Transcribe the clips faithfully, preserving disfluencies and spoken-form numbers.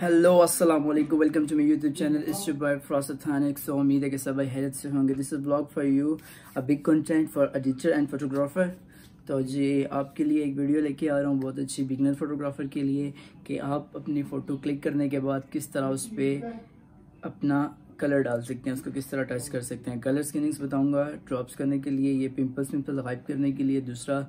Hello अस्सलाम वालेकुम, welcome to my YouTube channel इस बाय फरासत खानक्स। सो उम्मीद है कि सब भाई हैरत से होंगे। This is blog for you a big content for editor and photographer. तो जी आपके लिए एक वीडियो लेके आ रहा हूँ बहुत अच्छी बिगनर फोटोग्राफर के लिए कि आप अपनी फ़ोटो क्लिक करने के बाद किस तरह उस पर अपना कलर डाल सकते हैं, उसको किस तरह टच कर सकते हैं। कलर स्कीनिंग्स बताऊंगा ड्रॉप्स करने के लिए, ये पिंपल्स पिंपल गायब करने के लिए, दूसरा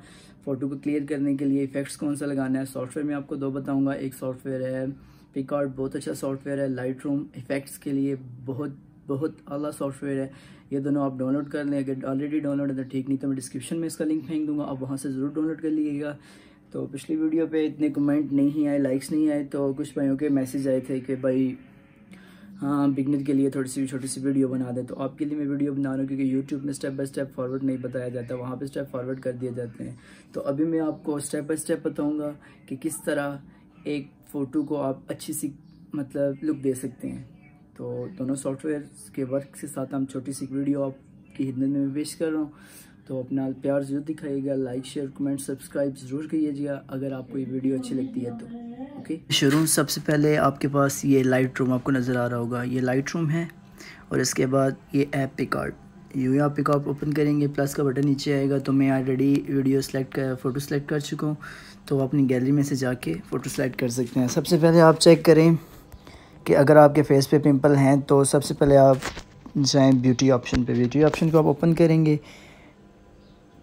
फ़ोटो को क्लियर करने के लिए इफेक्ट्स कौन सा लगाना है। सॉफ्टवेयर में आपको दो बताऊंगा, एक सॉफ्टवेयर है पिकआर्ट, बहुत अच्छा सॉफ्टवेयर है। लाइटरूम इफेक्ट्स के लिए बहुत बहुत आला सॉफ्टवेयर है। ये दोनों आप डाउनलोड कर लें, अगर ऑलरेडी डाउनलोड है तो ठीक, नहीं तो मैं डिस्क्रिप्शन में इसका लिंक फेंक दूंगा, आप वहाँ से ज़रूर डाउनलोड कर लीजिएगा। तो पिछली वीडियो पे इतने कमेंट नहीं आए, लाइक्स नहीं आए, तो कुछ भाइयों के मैसेज आए थे कि भाई हाँ बिगनर के लिए थोड़ी सी छोटी सी वीडियो बना दें। तो आपके लिए मैं वीडियो बना रहा हूँ क्योंकि यूट्यूब में स्टेप बाय स्टेप फॉरवर्ड नहीं बताया जाता, वहाँ पे स्टेप फॉरवर्ड कर दिए जाते हैं। तो अभी मैं आपको स्टेप बाय स्टेप बताऊँगा कि किस तरह एक फ़ोटो को आप अच्छी सी मतलब लुक दे सकते हैं। तो दोनों सॉफ्टवेयर के वर्क के साथ हम छोटी सी वीडियो आपकी हिदमत में पेश कर रहा हूँ। तो अपना प्यार जरूर दिखाइएगा, लाइक शेयर कमेंट सब्सक्राइब ज़रूर करिएगा अगर आपको ये वीडियो अच्छी लगती है तो। ओके, शुरू सबसे पहले आपके पास ये लाइटरूम आपको नज़र आ रहा होगा, ये लाइटरूम है। और इसके बाद ये ऐप पिकआर्ट, यूँ आप पिकआर्ट ओपन करेंगे, प्लस का बटन नीचे आएगा। तो मैं ऑलरेडी वीडियो सेलेक्ट कर फ़ोटो सेलेक्ट कर चुका हूँ, तो अपनी गैलरी में से जाके फ़ोटो सेलेक्ट कर सकते हैं। सबसे पहले आप चेक करें कि अगर आपके फेस पे पिंपल हैं तो सबसे पहले आप जाएँ ब्यूटी ऑप्शन पे, ब्यूटी ऑप्शन को आप ओपन करेंगे।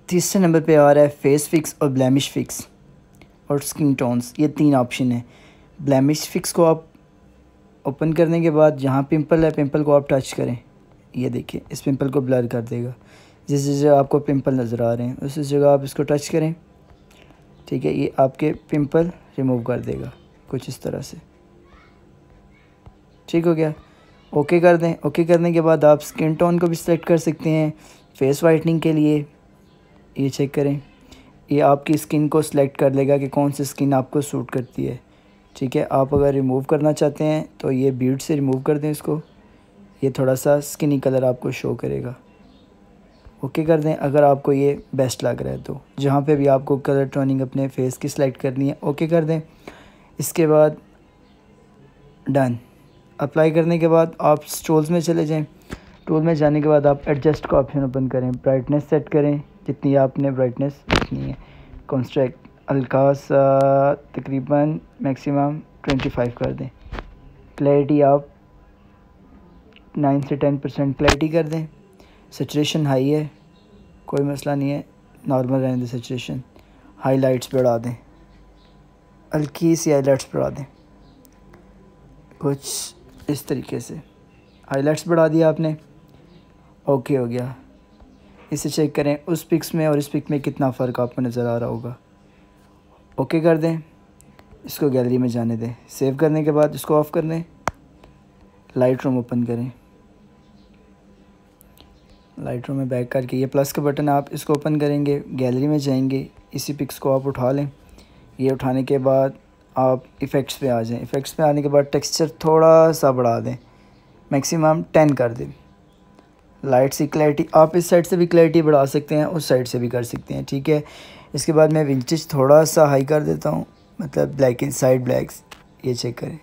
तीसरे नंबर पर आ रहा है फेस फिक्स और ब्लैमिश फिक्स और स्किन टोन्स, ये तीन ऑप्शन है। ब्लैमिश फिक्स को आप ओपन करने के बाद जहाँ पिंपल है पिंपल को आप टच करें, ये देखिए इस पिंपल को ब्लर कर देगा। जिस जगह आपको पिंपल नज़र आ रहे हैं उस जगह आप इसको टच करें, ठीक है, ये आपके पिंपल रिमूव कर देगा कुछ इस तरह से। ठीक हो गया, ओके कर दें। ओके करने के बाद आप स्किन टोन को भी सिलेक्ट कर सकते हैं फेस वाइटनिंग के लिए। ये चेक करें, ये आपकी स्किन को सिलेक्ट कर लेगा कि कौन सी स्किन आपको सूट करती है। ठीक है, आप अगर रिमूव करना चाहते हैं तो ये बीड से रिमूव कर दें इसको, ये थोड़ा सा स्किनी कलर आपको शो करेगा। ओके कर दें अगर आपको ये बेस्ट लग रहा है तो। जहाँ पे भी आपको कलर टोनिंग अपने फेस की सिलेक्ट करनी है, ओके कर दें। इसके बाद डन, अप्लाई करने के बाद आप टूल्स में चले जाएं। टूल में जाने के बाद आप एडजस्ट का ऑप्शन ओपन करें, ब्राइटनेस सेट करें जितनी आपने ब्राइटनेस रखनी है। कॉन्स्ट्रैक्ट हल्का सा तकरीबन मैक्सिमम ट्वेंटी फाइव कर दें। क्लैरिटी आप नाइन से टेन परसेंट क्लैरिटी कर दें। सैचुरेशन हाई है, कोई मसला नहीं है, नॉर्मल रहने दें सैचुरेशन। हाइलाइट्स बढ़ा दें, हल्की सी हाइलाइट्स बढ़ा दें कुछ इस तरीके से। हाइलाइट्स बढ़ा दिया आपने, ओके हो गया। इसे चेक करें उस पिक्स में और इस पिक में कितना फ़र्क आपको नज़र आ रहा होगा। ओके कर दें, इसको गैलरी में जाने दें। सेव करने के बाद इसको ऑफ़ कर दें, लाइटरूम ओपन करें। लाइटरूम में बैक करके ये प्लस का बटन आप इसको ओपन करेंगे, गैलरी में जाएंगे, इसी पिक्स को आप उठा लें। ये उठाने के बाद आप इफ़ेक्ट्स पे आ जाएं। इफ़ेक्ट्स पे आने के बाद टेक्सचर थोड़ा सा बढ़ा दें, मैक्सिमम टेन कर दें। लाइट्स की क्लैरिटी आप इस साइड से भी क्लैरिटी बढ़ा सकते हैं, उस साइड से भी कर सकते हैं, ठीक है। इसके बाद मैं विंटेज थोड़ा सा हाई कर देता हूँ, मतलब ब्लैक इन साइड ब्लैक्स। ये चेक करें,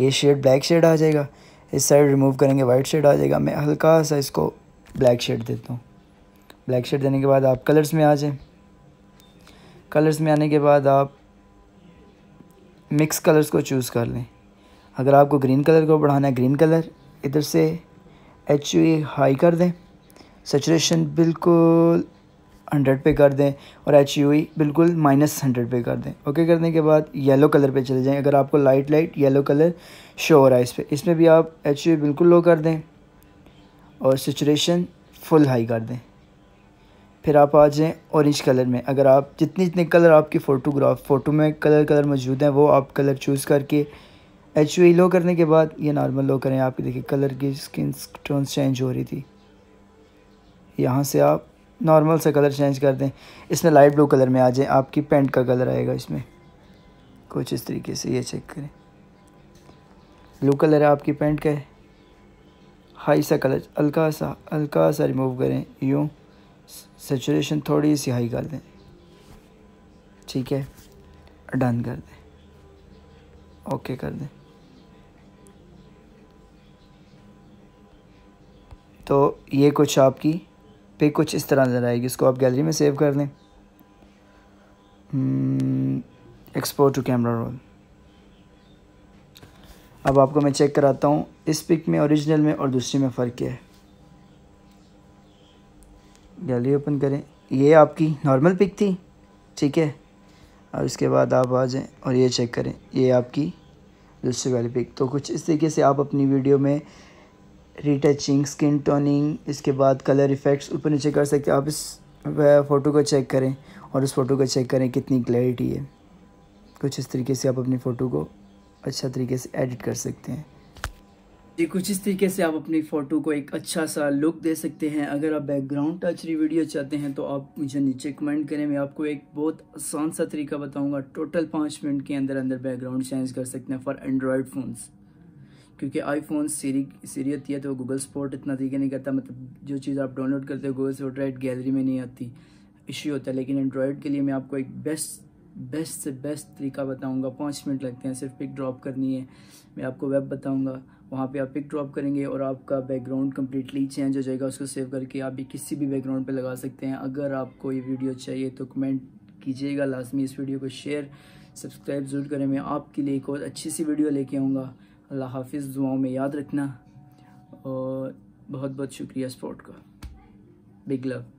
ये शेड ब्लैक शेड आ जाएगा। इस साइड रिमूव करेंगे वाइट शेड आ जाएगा। मैं हल्का सा इसको ब्लैक शेड देता हूँ। ब्लैक शेड देने के बाद आप कलर्स में आ जाएँ। कलर्स में आने के बाद आप मिक्स कलर्स को चूज़ कर लें। अगर आपको ग्रीन कलर को बढ़ाना है, ग्रीन कलर इधर से एच यू ए हाई कर दें, सैचुरेशन बिल्कुल हंड्रेड पे कर दें और एच यू ई बिल्कुल माइनस हंड्रेड पे कर दें। ओके करने के बाद येलो कलर पे चले जाएं। अगर आपको light light yellow colour show हो रहा है इस पर, इसमें भी आप एच यू ई बिल्कुल लो कर दें और सैचुरेशन फुल हाई कर दें। फिर आप आ जाएं ऑरेंज कलर में। अगर आप जितने जितने कलर आपकी फ़ोटोग्राफ फ़ोटो में कलर कलर मौजूद हैं वो आप कलर चूज़ करके एच यू ई लो करने के बाद ये नॉर्मल लो करें। आपकी देखिए कलर की स्किन टोन्स चेंज हो रही थी, यहाँ से आप नॉर्मल से कलर चेंज कर दें। इसमें लाइट ब्लू कलर में आ जाए, आपकी पेंट का कलर आएगा इसमें कुछ इस तरीके से। ये चेक करें, ब्लू कलर है आपकी पेंट का, हाई सा कलर हल्का सा हल्का सा रिमूव करें, यूँ सैचुरेशन थोड़ी सी हाई कर दें, ठीक है, डन कर दें, ओके कर दें। तो ये कुछ आपकी पिक कुछ इस तरह नज़र आएगी। इसको आप गैलरी में सेव कर दें, एक्सपोर्ट टू कैमरा रोल। अब आपको मैं चेक कराता हूँ इस पिक में, ओरिजिनल में और दूसरी में फ़र्क क्या है। गैलरी ओपन करें, ये आपकी नॉर्मल पिक थी, ठीक है। और इसके बाद आप आ जाएँ और ये चेक करें, ये आपकी दूसरी वाली पिक। तो कुछ इस तरीके से आप अपनी वीडियो में रीटचिंग, स्किन टोनिंग, इसके बाद कलर इफ़ेक्ट्स ऊपर नीचे कर सकते हैं। आप इस फ़ोटो को चेक करें और उस फ़ोटो को चेक करें कितनी क्लैरिटी है। कुछ इस तरीके से आप अपनी फ़ोटो को अच्छा तरीके से एडिट कर सकते हैं। जी, कुछ इस तरीके से आप अपनी फ़ोटो को एक अच्छा सा लुक दे सकते हैं। अगर आप बैकग्राउंड टच वाली वीडियो चाहते हैं तो आप मुझे नीचे कमेंट करें। मैं आपको एक बहुत आसान सा तरीका बताऊंगा। टोटल पाँच मिनट के अंदर अंदर बैकग्राउंड चेंज कर सकते हैं फॉर एंड्रॉयड फ़ोन्स, क्योंकि आईफोन सीरी सीरीयत है तो गूगल सपोर्ट इतना तरीके नहीं करता। मतलब जो चीज़ आप डाउनलोड करते हो गूगल से वो डायरेक्ट गैलरी में नहीं आती, इश्यू होता है। लेकिन एंड्रॉयड के लिए मैं आपको एक बेस्ट बेस्ट से बेस्ट तरीका बताऊंगा। पाँच मिनट लगते हैं, सिर्फ पिक ड्रॉप करनी है। मैं आपको वेब बताऊंगा, वहाँ पे आप पिक ड्रॉप करेंगे और आपका बैकग्राउंड कम्प्लीटली चेंज हो जाएगा। उसको सेव करके आप भी किसी भी बैकग्राउंड पे लगा सकते हैं। अगर आपको ये वीडियो चाहिए तो कमेंट कीजिएगा लाजमी, इस वीडियो को शेयर सब्सक्राइब ज़रूर करें। मैं आपके लिए एक और अच्छी सी वीडियो लेके आऊँगा। अल्लाह हाफिज़, दुआओं में याद रखना और बहुत बहुत शुक्रिया सपोर्ट का। Big love.